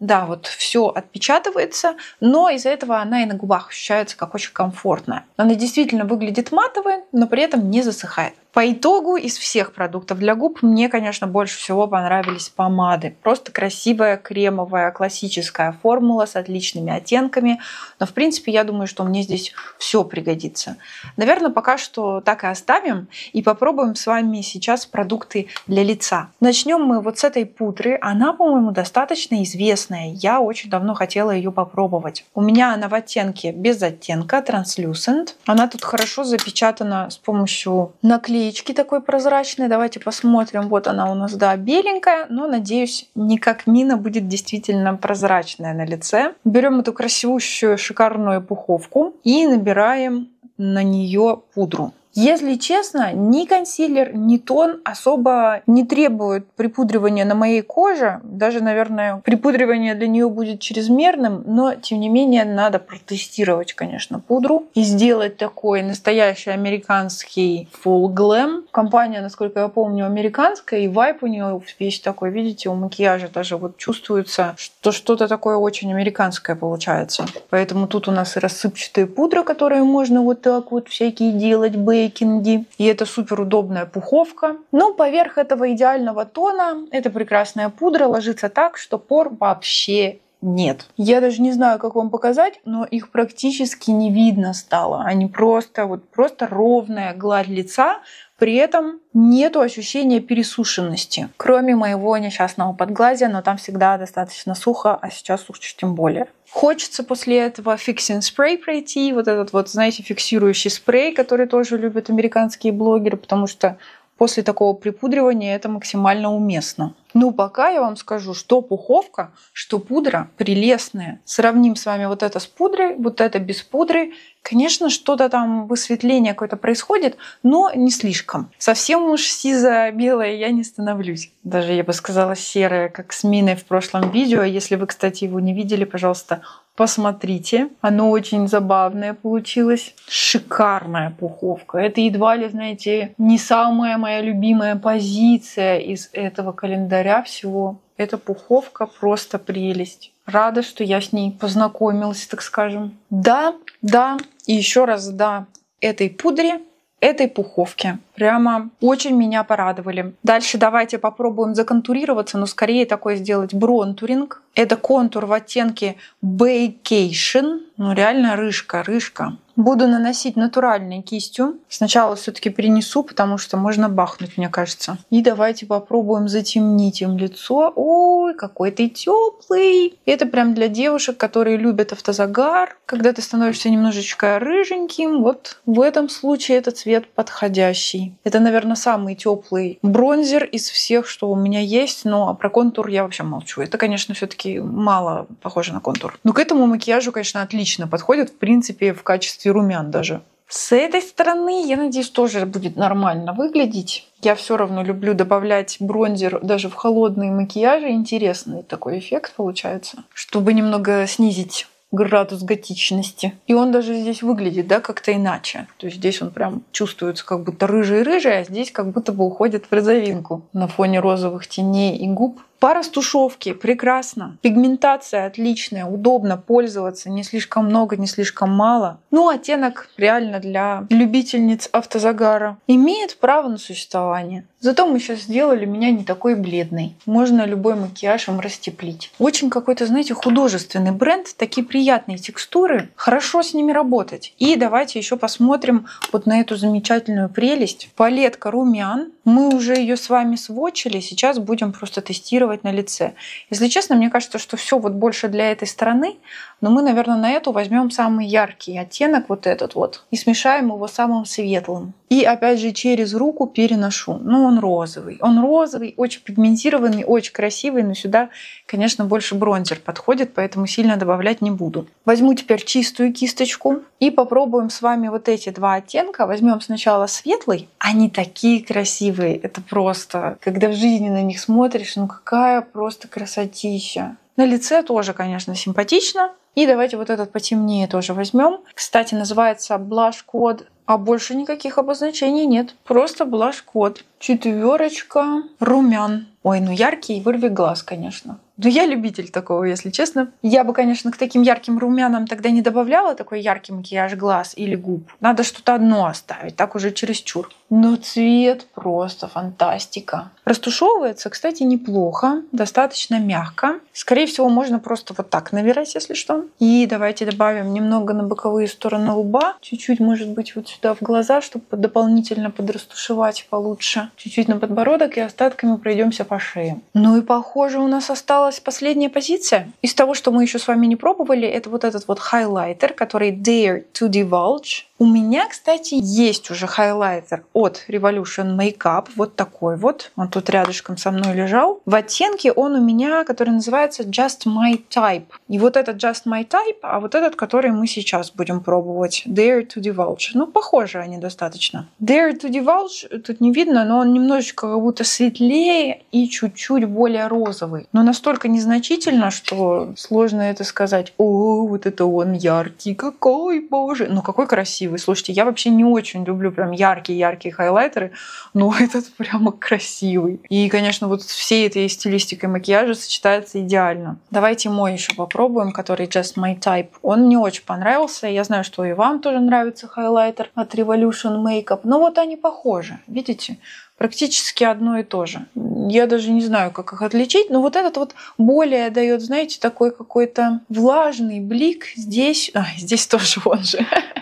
Да, вот все отпечатывается, но из-за этого она и на губах ощущается как очень комфортная. Она действительно выглядит матовой, но при этом не засыхает. По итогу из всех продуктов для губ мне, конечно, больше всего понравились помады. Просто красивая кремовая классическая формула с отличными оттенками. Но, в принципе, я думаю, что мне здесь все пригодится. Наверное, пока что так и оставим. И попробуем с вами сейчас продукты для лица. Начнем мы вот с этой пудры. Она, по-моему, достаточно известная. Я очень давно хотела ее попробовать. У меня она в оттенке без оттенка, Translucent. Она тут хорошо запечатана с помощью наклеек. Такой прозрачный. Давайте посмотрим. Вот она у нас, да, беленькая, но, надеюсь, не как мина будет действительно прозрачная на лице. Берем эту красивущую шикарную пуховку и набираем на нее пудру. Если честно, ни консилер, ни тон особо не требуют припудривания на моей коже. Даже, наверное, припудривание для нее будет чрезмерным, но, тем не менее, надо протестировать, конечно, пудру и сделать такой настоящий американский full glam. Компания, насколько я помню, американская, и вайп у нее весь такой, видите, у макияжа даже вот чувствуется, что что-то такое очень американское получается. Поэтому тут у нас и рассыпчатые пудры, которые можно вот так вот всякие делать, бэйби. И это супер удобная пуховка. Но поверх этого идеального тона эта прекрасная пудра ложится так, что пор вообще нет. Я даже не знаю, как вам показать, но их практически не видно стало. Они просто, вот, просто ровная гладь лица. При этом нету ощущения пересушенности, кроме моего несчастного подглазия, но там всегда достаточно сухо, а сейчас уж тем более. Хочется после этого фиксинг спрей пройти, вот этот вот, знаете, фиксирующий спрей, который тоже любят американские блогеры, потому что после такого припудривания это максимально уместно. Ну, пока я вам скажу, что пуховка, что пудра прелестная. Сравним с вами вот это с пудрой, вот это без пудры. Конечно, что-то там, высветление какое-то происходит, но не слишком. Совсем уж сизо-белая я не становлюсь. Даже, я бы сказала, серая, как с миной в прошлом видео. Если вы, кстати, его не видели, пожалуйста, посмотрите. Оно очень забавное получилось. Шикарная пуховка. Это едва ли, знаете, не самая моя любимая позиция из этого календаря. календаря всего. Эта пуховка просто прелесть. Рада, что я с ней познакомилась, так скажем. Да, да и еще раз да этой пудре, этой пуховке. Прямо очень меня порадовали. Дальше давайте попробуем законтурироваться, но скорее такой сделать бронтуринг. Это контур в оттенке Vacation. Ну реально рыжка, рыжка. Буду наносить натуральной кистью. Сначала все-таки перенесу, потому что можно бахнуть, мне кажется. И давайте попробуем затемнить им лицо. Ой, какой ты теплый. Это прям для девушек, которые любят автозагар. Когда ты становишься немножечко рыженьким, вот в этом случае этот цвет подходящий. Это, наверное, самый теплый бронзер из всех, что у меня есть. Но про контур я вообще молчу. Это, конечно, все-таки мало похоже на контур. Но к этому макияжу, конечно, отлично подходит. В принципе, в качестве румян даже. С этой стороны, я надеюсь, тоже будет нормально выглядеть. Я все равно люблю добавлять бронзер даже в холодные макияжи. Интересный такой эффект получается, чтобы немного снизить градус готичности. И он даже здесь выглядит, да, как-то иначе. То есть здесь он прям чувствуется как будто рыжий-рыжий, а здесь как будто бы уходит в розовинку на фоне розовых теней и губ. Пара с тушевки, прекрасно. Пигментация отличная, удобно пользоваться. Не слишком много, не слишком мало. Ну, оттенок реально для любительниц автозагара. Имеет право на существование. Зато мы сейчас сделали меня не такой бледной. Можно любой макияж им растеплить. Очень какой-то, знаете, художественный бренд. Такие приятные текстуры. Хорошо с ними работать. И давайте еще посмотрим вот на эту замечательную прелесть. Палетка румян. Мы уже ее с вами свотчили. Сейчас будем просто тестировать на лице. Если честно, мне кажется, что все вот больше для этой стороны, но мы, наверное, на эту возьмем самый яркий оттенок, вот этот вот, и смешаем его самым светлым. И опять же через руку переношу. Ну, он розовый. Он розовый, очень пигментированный, очень красивый, но сюда, конечно, больше бронзер подходит, поэтому сильно добавлять не буду. Возьму теперь чистую кисточку и попробуем с вами вот эти два оттенка. Возьмем сначала светлый. Они такие красивые. Это просто, когда в жизни на них смотришь, ну какая просто красотища. На лице тоже, конечно, симпатично. И давайте вот этот потемнее тоже возьмем. Кстати, называется блаш-код, а больше никаких обозначений нет. Просто блаш-код. Четверочка румян. Ой, ну яркий, вырви глаз, конечно. Но я любитель такого, если честно. Я бы, конечно, к таким ярким румянам тогда не добавляла такой яркий макияж глаз или губ. Надо что-то одно оставить, так уже чересчур. Но цвет просто фантастика. Растушевывается, кстати, неплохо, достаточно мягко. Скорее всего, можно просто вот так набирать, если что. И давайте добавим немного на боковые стороны лба. Чуть-чуть, может быть, вот сюда в глаза, чтобы дополнительно подрастушевать получше. Чуть-чуть на подбородок и остатками пройдемся по шее. Ну и похоже, у нас осталось последняя позиция. Из того, что мы еще с вами не пробовали, это вот этот вот хайлайтер, который Dare to Devulge. У меня, кстати, есть уже хайлайтер от Revolution Makeup. Вот такой вот. Он тут рядышком со мной лежал. В оттенке он у меня, который называется Just My Type. И вот этот Just My Type, а вот этот, который мы сейчас будем пробовать. Dare to Devulge. Ну, похожи они достаточно. Dare to Devulge, тут не видно, но он немножечко как будто светлее и чуть-чуть более розовый. Но настолько незначительно, что сложно это сказать. О, вот это он яркий. Какой, боже. Ну, какой красивый. Слушайте, я вообще не очень люблю прям яркие-яркие хайлайтеры, но этот прямо красивый. И, конечно, вот всей этой стилистикой макияжа сочетается идеально. Давайте мой еще попробуем, который Just My Type. Он мне очень понравился. Я знаю, что и вам тоже нравится хайлайтер от Revolution Makeup. Но вот они похожи, видите? Практически одно и то же. Я даже не знаю, как их отличить, но вот этот вот более дает, знаете, такой какой-то влажный блик. Здесь, а, здесь тоже он же.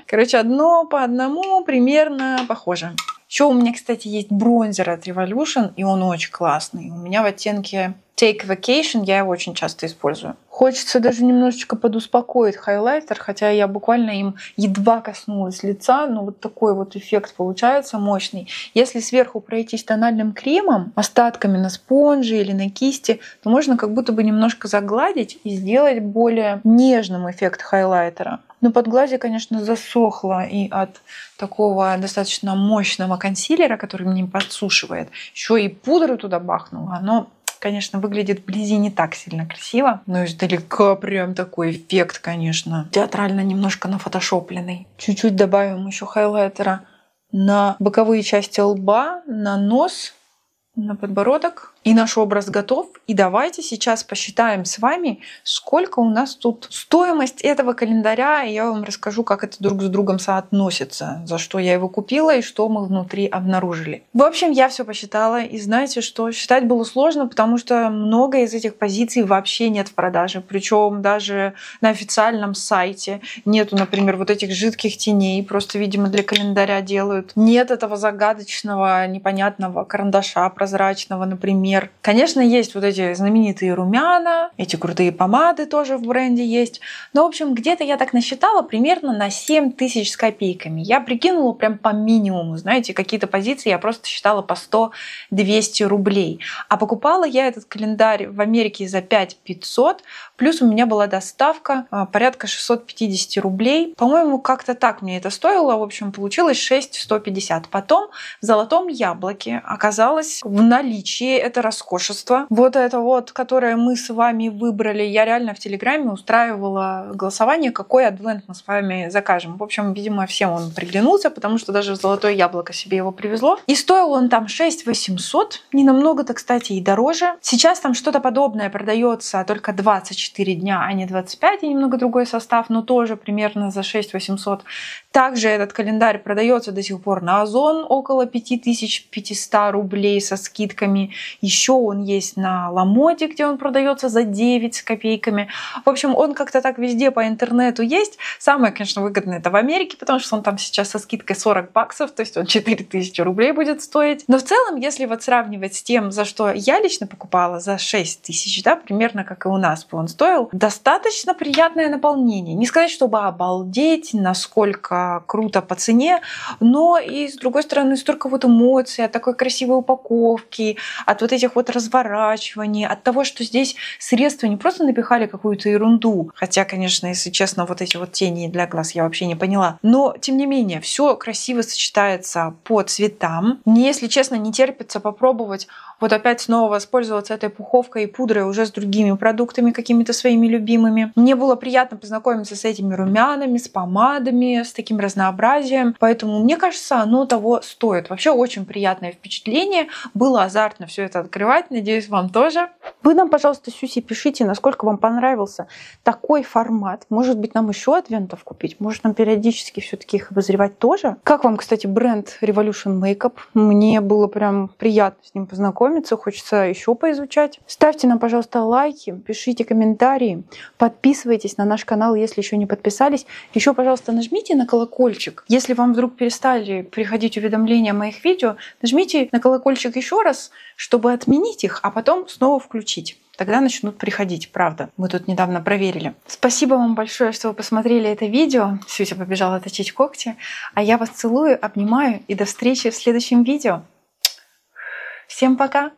Короче, одно по одному примерно похоже. Еще у меня, кстати, есть бронзер от Revolution, и он очень классный. У меня в оттенке Take Vacation, я его очень часто использую. Хочется даже немножечко подуспокоить хайлайтер, хотя я буквально им едва коснулась лица, но вот такой вот эффект получается мощный. Если сверху пройтись тональным кремом, остатками на спонже или на кисти, то можно как будто бы немножко загладить и сделать более нежным эффект хайлайтера. Но под глазе, конечно, засохло и от такого достаточно мощного консилера, который мне подсушивает. Еще и пудру туда бахнула, но, конечно, выглядит вблизи не так сильно красиво. Но издалека прям такой эффект, конечно, театрально немножко нафотошопленный. Чуть-чуть добавим еще хайлайтера на боковые части лба, на нос, на подбородок. И наш образ готов. И давайте сейчас посчитаем с вами, сколько у нас тут стоимость этого календаря. И я вам расскажу, как это друг с другом соотносится, за что я его купила и что мы внутри обнаружили. В общем, я все посчитала. И знаете, что считать было сложно, потому что много из этих позиций вообще нет в продаже. Причем даже на официальном сайте нету, например, вот этих жидких теней. Просто, видимо, для календаря делают. Нет этого загадочного, непонятного карандаша прозрачного, например. Конечно, есть вот эти знаменитые румяна, эти крутые помады тоже в бренде есть. Но, в общем, где-то я так насчитала примерно на семь тысяч с копейками. Я прикинула прям по минимуму. Знаете, какие-то позиции я просто считала по сто-двести рублей. А покупала я этот календарь в Америке за пять тысяч пятьсот. Плюс у меня была доставка порядка шестьсот пятьдесят рублей. По-моему, как-то так мне это стоило. В общем, получилось шесть тысяч сто пятьдесят. Потом в «Золотом яблоке» оказалось в наличии это роскошество. Вот это вот, которое мы с вами выбрали. Я реально в Телеграме устраивала голосование, какой адвент мы с вами закажем. В общем, видимо, всем он приглянулся, потому что даже в «Золотое яблоко» себе его привезло. И стоил он там шесть тысяч восемьсот. Не намного-то, кстати, и дороже. Сейчас там что-то подобное продается только двадцать четыре дня, а не двадцать пять. И немного другой состав, но тоже примерно за шесть тысяч восемьсот. Также этот календарь продается до сих пор на Озон около пять тысяч пятьсот рублей со скидками. Еще он есть на Ламоде, где он продается за девять с копейками. В общем, он как-то так везде по интернету есть. Самое, конечно, выгодное это в Америке, потому что он там сейчас со скидкой сорок баксов, то есть он четыре тысячи рублей будет стоить. Но в целом, если вот сравнивать с тем, за что я лично покупала, за шесть тысяч, да, примерно как и у нас бы он стоил, достаточно приятное наполнение. Не сказать, чтобы обалдеть, насколько круто по цене, но и с другой стороны, столько вот эмоций от такой красивой упаковки, от вот этих вот разворачиваний, от того, что здесь средства не просто напихали какую-то ерунду, хотя, конечно, если честно, вот эти вот тени для глаз я вообще не поняла, но, тем не менее, все красиво сочетается по цветам. Мне, если честно, не терпится попробовать вот опять снова воспользоваться этой пуховкой и пудрой уже с другими продуктами, какими-то своими любимыми. Мне было приятно познакомиться с этими румянами, с помадами, с таким разнообразием, поэтому, мне кажется, оно того стоит. Вообще, очень приятное впечатление, было азартно все это открывать, надеюсь, вам тоже. Вы нам, пожалуйста, Сюси, пишите, насколько вам понравился такой формат. Может быть, нам еще адвентов купить? Может, нам периодически все-таки их обозревать тоже? Как вам, кстати, бренд Revolution Makeup? Мне было прям приятно с ним познакомиться, хочется еще поизучать. Ставьте нам, пожалуйста, лайки, пишите комментарии, подписывайтесь на наш канал, если еще не подписались. Еще, пожалуйста, нажмите на колокольчик. Если вам вдруг перестали приходить уведомления о моих видео, нажмите на колокольчик еще раз, чтобы отменить их, а потом снова включить. Тогда начнут приходить, правда. Мы тут недавно проверили. Спасибо вам большое, что вы посмотрели это видео. Сюся побежала точить когти. А я вас целую, обнимаю и до встречи в следующем видео. Всем пока!